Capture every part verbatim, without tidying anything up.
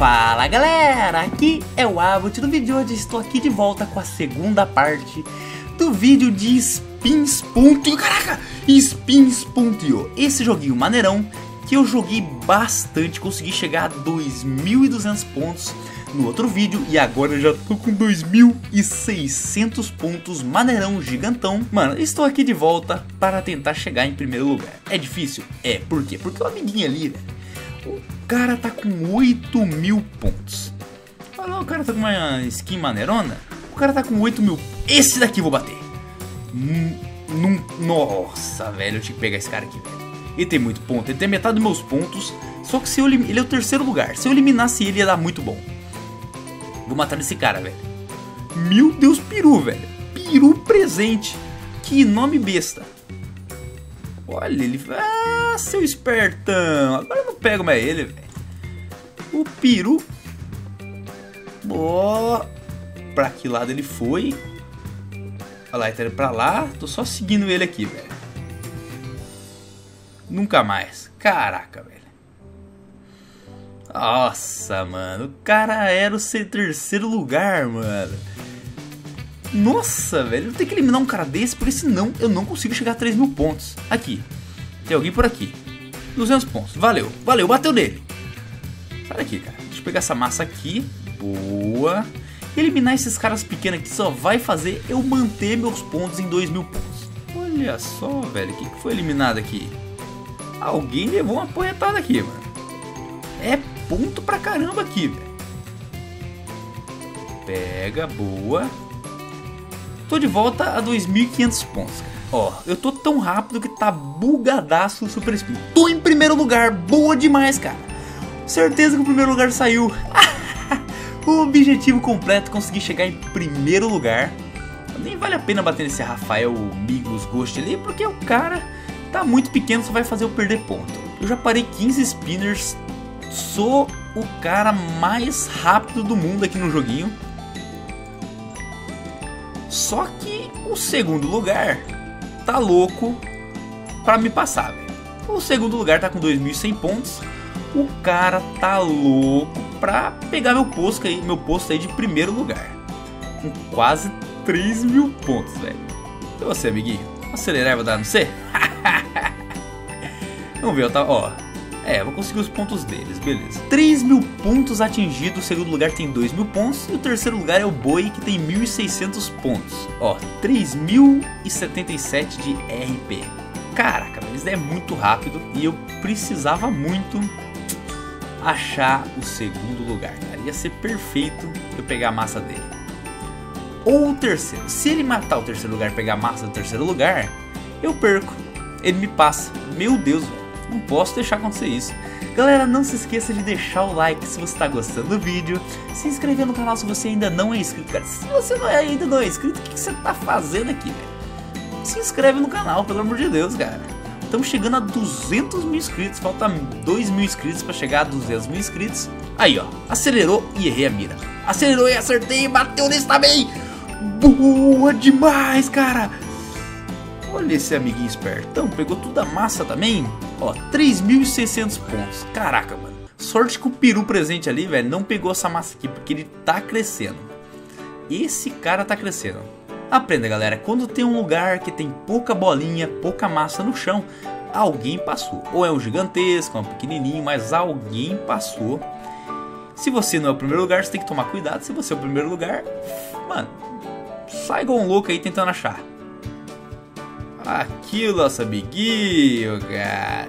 Fala galera, aqui é o Abut. No vídeo de hoje estou aqui de volta com a segunda parte do vídeo de Spinz ponto i o. Caraca, Spinz ponto i o, esse joguinho maneirão que eu joguei bastante, consegui chegar a dois mil e duzentos pontos no outro vídeo e agora eu já tô com dois mil e seiscentos pontos, maneirão, gigantão. Mano, estou aqui de volta para tentar chegar em primeiro lugar. É difícil? É, por quê? Porque o amiguinho ali, velho, o cara tá com oito mil pontos. Olha lá, o cara tá com uma skin maneirona. O cara tá com oito mil. Esse daqui eu vou bater. Num, num, nossa, velho, eu tinha que pegar esse cara aqui, velho. Ele tem muito ponto, ele tem metade dos meus pontos. Só que se eu, ele é o terceiro lugar. Se eu eliminasse ele, ia dar muito bom. Vou matar esse cara, velho. Meu Deus, peru, velho. Peru presente. Que nome besta. Olha, ele... Ah, seu espertão. Agora eu não pego mais ele, velho. O peru. Boa. Pra que lado ele foi? Olha lá, ele tá indo pra lá. Tô só seguindo ele aqui, velho. Nunca mais. Caraca, velho. Nossa, mano. O cara era o seu terceiro lugar, mano. Nossa, velho, eu tenho que eliminar um cara desse, porque senão eu não consigo chegar a três mil pontos. Aqui, tem alguém por aqui. duzentos pontos, valeu, valeu, bateu nele. Sai daqui, cara. Deixa eu pegar essa massa aqui, boa. Eliminar esses caras pequenos aqui só vai fazer eu manter meus pontos em dois mil pontos. Olha só, velho, quem que foi eliminado aqui? Alguém levou uma porretada aqui, mano. É ponto pra caramba aqui, velho. Pega, boa. Tô de volta a dois mil e quinhentos pontos, cara. Ó, eu tô tão rápido que tá bugadaço o Super Spin. Tô em primeiro lugar, boa demais, cara. Certeza que o primeiro lugar saiu. O objetivo completo, conseguir chegar em primeiro lugar. Nem vale a pena bater nesse Rafael Migos Ghost ali, porque o cara tá muito pequeno, só vai fazer eu perder ponto. Eu já parei quinze spinners, sou o cara mais rápido do mundo aqui no joguinho. Só que o segundo lugar tá louco pra me passar, velho. O segundo lugar tá com dois mil e cem pontos. O cara tá louco pra pegar meu posto aí, meu posto aí de primeiro lugar. Com quase três mil pontos, velho. E você, amiguinho? Acelerar vai dar no C? Vamos ver, tá, ó. É, vou conseguir os pontos deles, beleza. três mil pontos atingidos, o segundo lugar tem dois mil pontos. E o terceiro lugar é o Boi, que tem mil e seiscentos pontos. Ó, três mil e setenta e sete de R P. Caraca, mas é muito rápido. E eu precisava muito achar o segundo lugar, cara. Ia ser perfeito eu pegar a massa dele. Ou o terceiro. Se ele matar o terceiro lugar e pegar a massa do terceiro lugar, eu perco. Ele me passa. Meu Deus, velho. Não posso deixar acontecer isso. Galera, não se esqueça de deixar o like se você está gostando do vídeo. Se inscrever no canal se você ainda não é inscrito. Cara, se você não é, ainda não é inscrito, o que, que você está fazendo aqui, velho? Se inscreve no canal, pelo amor de Deus, cara. Estamos chegando a duzentos mil inscritos. Falta dois mil inscritos para chegar a duzentos mil inscritos. Aí, ó. Acelerou e errei a mira. Acelerou e acertei. Bateu nesse também. Boa demais, cara. Olha esse amiguinho espertão, pegou toda a massa também. Ó, três mil e seiscentos pontos. Caraca, mano. Sorte que o peru presente ali, velho, não pegou essa massa aqui, porque ele tá crescendo. Esse cara tá crescendo. Aprenda, galera. Quando tem um lugar que tem pouca bolinha, pouca massa no chão, alguém passou. Ou é um gigantesco, é um pequenininho, mas alguém passou. Se você não é o primeiro lugar, você tem que tomar cuidado. Se você é o primeiro lugar, mano, sai igual um louco aí tentando achar. Aqui o nosso amiguinho, cara.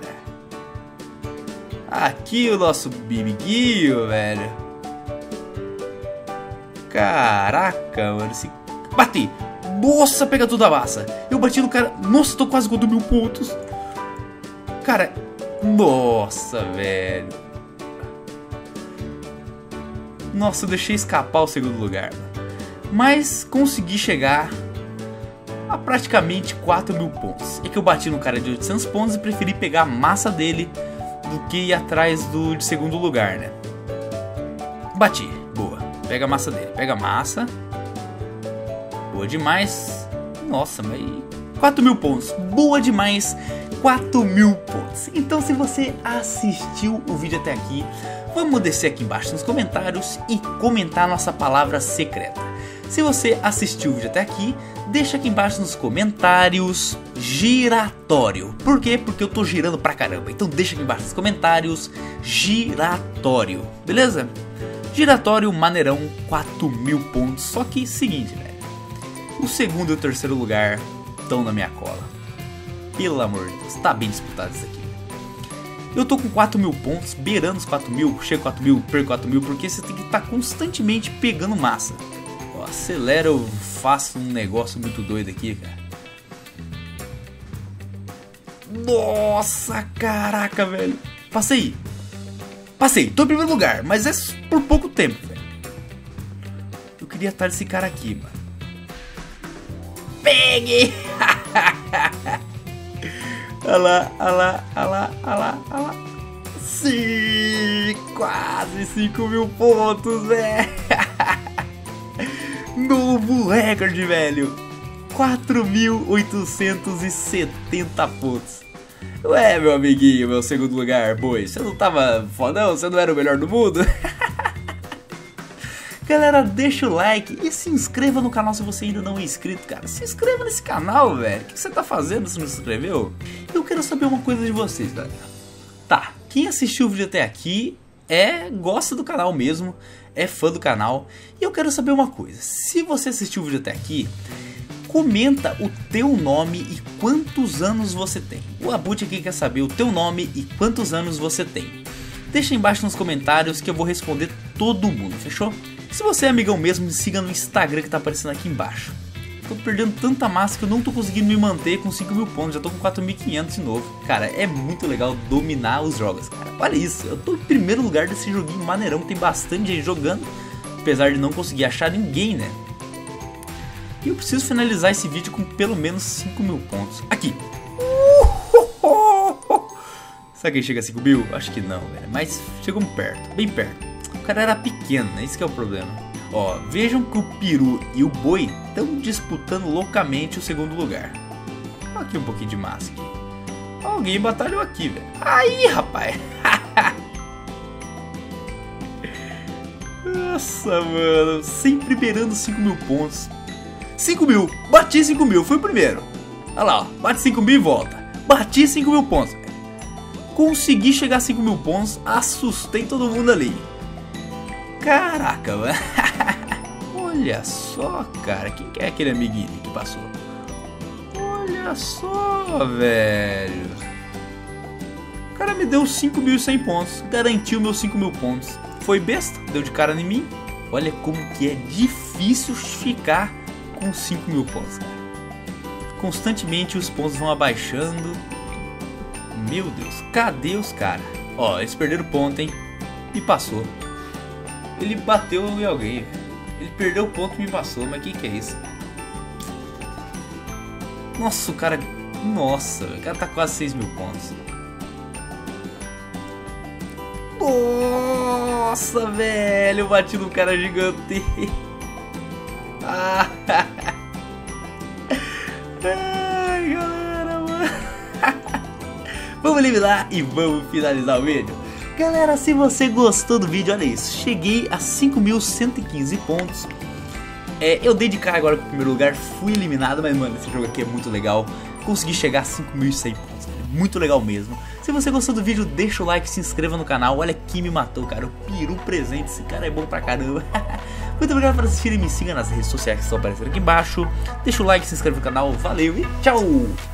Aqui o nosso amiguinho, velho. Caraca, mano. Esse... Bati! Nossa, pega tudo a massa. Eu bati no cara. Nossa, tô quase com mil pontos. Cara, nossa, velho. Nossa, eu deixei escapar o segundo lugar. Mas consegui chegar a praticamente quatro mil pontos. É que eu bati no cara de oitocentos pontos e preferi pegar a massa dele do que ir atrás do de segundo lugar, né? Bati, boa. Pega a massa dele, pega a massa. Boa demais. Nossa, mas quatro mil pontos, boa demais. Quatro mil pontos. Então, se você assistiu o vídeo até aqui, Vamos descer aqui embaixo nos comentários e comentar nossa palavra secreta. Se você assistiu o vídeo até aqui, deixa aqui embaixo nos comentários giratório. Por quê? Porque eu tô girando pra caramba. Então deixa aqui embaixo nos comentários giratório. Beleza? Giratório maneirão, quatro mil pontos. Só que seguinte, velho. O segundo e o terceiro lugar estão na minha cola. Pelo amor de Deus, tá bem disputado isso aqui. Eu tô com quatro mil pontos, beirando os quatro mil, chego quatro mil, perco quatro mil, porque você tem que estar tá constantemente pegando massa. Acelera, eu faço um negócio muito doido aqui, cara. Nossa, caraca, velho. Passei. Passei, tô em primeiro lugar, mas é por pouco tempo, velho. Eu queria estar desse cara aqui, mano. Peguei. Olha lá, olha lá, olha lá, olha lá, olha lá. Sim, quase cinco mil pontos, velho. Novo recorde, velho. quatro mil oitocentos e setenta pontos. Ué, meu amiguinho, meu segundo lugar, boi, você não tava fodão? Você não era o melhor do mundo? Galera, deixa o like e se inscreva no canal se você ainda não é inscrito, cara. Se inscreva nesse canal, velho. O que você tá fazendo se não se inscreveu? Eu quero saber uma coisa de vocês, galera. Tá, quem assistiu o vídeo até aqui é gosta do canal mesmo, é fã do canal. E eu quero saber uma coisa, se você assistiu o vídeo até aqui, comenta o teu nome e quantos anos você tem. O Abut aqui quer saber o teu nome e quantos anos você tem. Deixa embaixo nos comentários que eu vou responder todo mundo, fechou? Se você é amigão mesmo, me siga no Instagram que tá aparecendo aqui embaixo. Tô perdendo tanta massa que eu não tô conseguindo me manter com cinco mil pontos, já tô com quatro mil e quinhentos de novo. Cara, é muito legal dominar os jogos, cara. Olha isso, eu tô em primeiro lugar desse joguinho maneirão, que tem bastante gente jogando, apesar de não conseguir achar ninguém, né? E eu preciso finalizar esse vídeo com pelo menos cinco mil pontos. Aqui! Uhuhu! Será que chega a cinco mil? Acho que não, velho. Mas chegou perto, bem perto. O cara era pequeno, né? Esse que é o problema. Ó, vejam que o peru e o boi estão disputando loucamente o segundo lugar. Aqui um pouquinho de massa aqui. Alguém batalhou aqui, velho. Aí, rapaz. Nossa, mano. Sempre beirando cinco mil pontos. cinco mil. Bati cinco mil. Fui o primeiro. Olha lá, ó. Bate cinco mil e volta. Bati cinco mil pontos. Consegui chegar a cinco mil pontos. Assustei todo mundo ali. Caraca, mano. Olha só, cara. Quem que é aquele amiguinho que passou? Olha só, velho. O cara me deu cinco mil e cem pontos. Garantiu meus cinco mil pontos. Foi besta, deu de cara em mim. Olha como que é difícil ficar com cinco mil pontos, cara. Constantemente os pontos vão abaixando. Meu Deus, cadê os caras? Ó, eles perderam ponto, hein? E passou. Ele bateu em alguém. Ele perdeu o ponto e me passou. Mas que que é isso? Nossa, o cara... Nossa, o cara tá quase seis mil pontos. Nossa, velho. Eu bati no cara gigante. Ah. Ai, galera, mano. Vamos eliminar e vamos finalizar o vídeo. Galera, se você gostou do vídeo, olha isso, cheguei a cinco mil cento e quinze pontos, é, eu dei de cara agora com o primeiro lugar, fui eliminado, mas mano, esse jogo aqui é muito legal, consegui chegar a cinco mil e cem pontos, cara, muito legal mesmo. Se você gostou do vídeo, deixa o like, se inscreva no canal, olha quem me matou, cara, o peru presente, esse cara é bom pra caramba. Muito obrigado por assistir e me siga nas redes sociais que estão aparecendo aqui embaixo, deixa o like, se inscreve no canal, valeu e tchau!